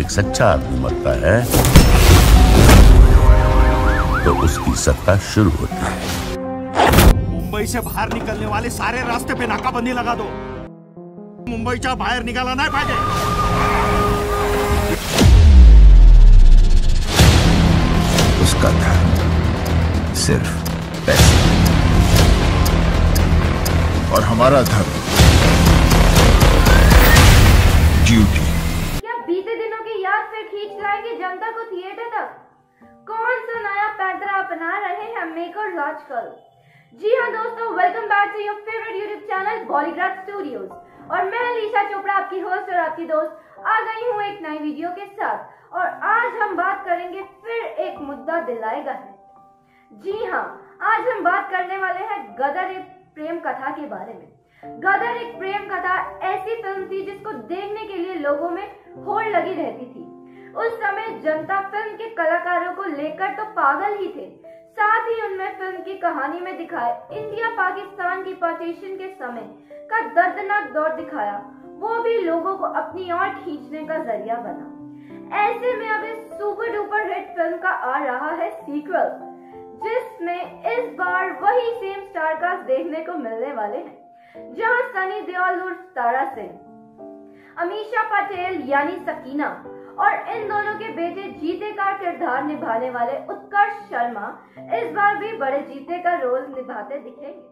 एक सच्चा आदमी मरता है तो उसकी सत्ता शुरू होती है। मुंबई से बाहर निकलने वाले सारे रास्ते पे नाकाबंदी लगा दो। मुंबईच्या बाहेर निघाला नाही पाहिजे। उसका था सिर्फ पैसे और हमारा था ड्यूटी। क्या बीते दिनों की याद से खींच लाएगी जनता को थिएटर तक? कौन सा नया पैंतरा अपना रहे हैं मेकर लॉजिकल? जी हाँ दोस्तों, welcome back to your favourite YouTube channel Bollygraph Studios और मैं अलीशा चोपड़ा आपकी होस्ट और आपकी दोस्त आ गई हूँ एक नई वीडियो के साथ। और आज हम बात करेंगे फिर एक मुद्दा दिलाएगा है। जी हाँ, आज हम बात करने वाले हैं गदर एक प्रेम कथा के बारे में। गदर एक प्रेम कथा ऐसी फिल्म थी जिसको देखने के लिए लोगों में होड़ लगी रहती थी। उस समय जनता फिल्म के कलाकारों को लेकर तो पागल ही थे, साथ ही उनमें फिल्म की कहानी में दिखाए इंडिया पाकिस्तान की पार्टीशन के समय का दर्दनाक दौर दिखाया, वो भी लोगों को अपनी ओर खींचने का जरिया बना। ऐसे में अब इस सुपर डुपर हिट फिल्म का आ रहा है सीक्वल, जिसमें इस बार वही सेम स्टार कास्ट देखने को मिलने वाले हैं, जहाँ सनी देओल उर्फ तारा सिंह, अमीषा पटेल यानी सकीना और इन दोनों के बेटे जीते का किरदार निभाने वाले उत्कर्ष शर्मा इस बार भी बड़े जीते का रोल निभाते दिखेंगे।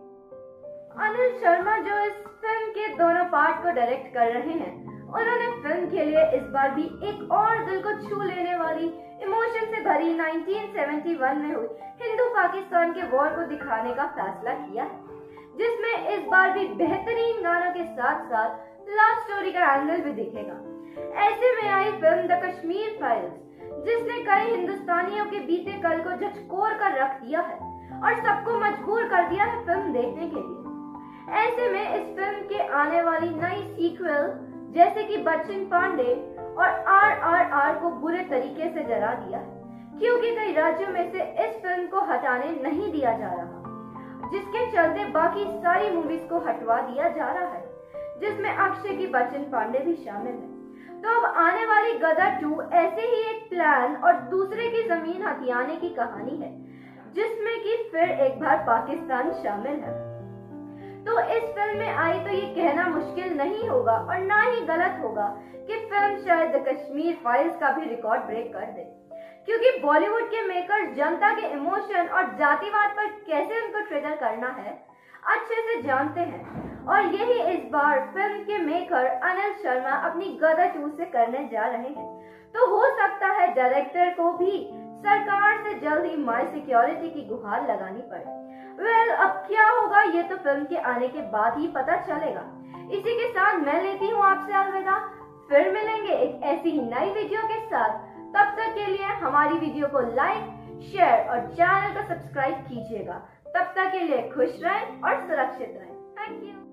अनिल शर्मा जो इस फिल्म के दोनों पार्ट को डायरेक्ट कर रहे हैं, उन्होंने फिल्म के लिए इस बार भी एक और दिल को छू लेने वाली इमोशन से भरी 1971 में हुई हिंदू पाकिस्तान के वॉर को दिखाने का फैसला किया, जिसमें इस बार भी बेहतरीन गानों के साथ साथ लव स्टोरी का एंगल भी दिखेगा। ऐसे में आई फिल्म द कश्मीर फाइल्स, जिसने कई हिंदुस्तानियों के बीते कल को झकझोर कर रख दिया है और सबको मजबूर कर दिया है फिल्म देखने के लिए। ऐसे में इस फिल्म के आने वाली नई सीक्वल जैसे कि बच्चन पांडे और RRR को बुरे तरीके से जला दिया है, क्योंकि कई राज्यों में से इस फिल्म को हटाने नहीं दिया जा रहा, जिसके चलते बाकी सारी मूवीज को हटवा दिया जा रहा है, जिसमें अक्षय की बच्चन पांडे भी शामिल है। तो अब आने वाली गदर 2 ऐसे ही एक प्लान और दूसरे की जमीन हथियाने की कहानी है, जिसमें कि फिर एक बार पाकिस्तान शामिल है। तो इस फिल्म में आई तो ये कहना मुश्किल नहीं होगा और ना ही गलत होगा कि फिल्म शायद द कश्मीर फाइल्स का भी रिकॉर्ड ब्रेक कर दे, क्योंकि बॉलीवुड के मेकर जनता के इमोशन और जातिवाद पर कैसे उनको ट्रिगर करना है अच्छे से जानते हैं, और यही इस बार फिल्म के मेकर अनिल शर्मा अपनी गदर 2 से करने जा रहे हैं। तो हो सकता है डायरेक्टर को भी सरकार से जल्द ही माय सिक्योरिटी की गुहार लगानी पड़े। वेल, अब क्या होगा ये तो फिल्म के आने के बाद ही पता चलेगा। इसी के साथ मैं लेती हूँ आपसे अलविदा, फिर मिलेंगे एक ऐसी ही नई वीडियो के साथ। तब तक के लिए हमारी वीडियो को लाइक, शेयर और चैनल को सब्सक्राइब कीजिएगा। तब तक के लिए खुश रहें और सुरक्षित रहें। Thank you.